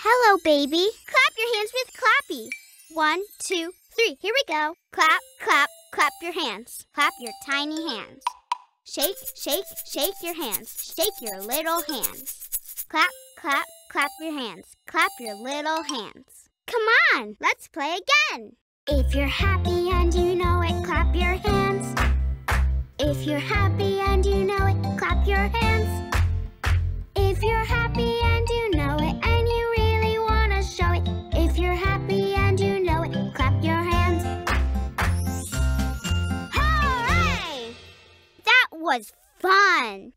Hello, baby. Clap your hands with Clappy. 1, 2, 3. Here we go. Clap, clap, clap your hands. Clap your tiny hands. Shake, shake, shake your hands. Shake your little hands. Clap, clap, clap your hands. Clap your little hands. Come on, let's play again. If you're happy and you know it, clap your hands. If you're happy and you know it, clap your hands. If you're happy and you know it, and you really want to show it, if you're happy and you know it, clap your hands. Hooray! That was fun!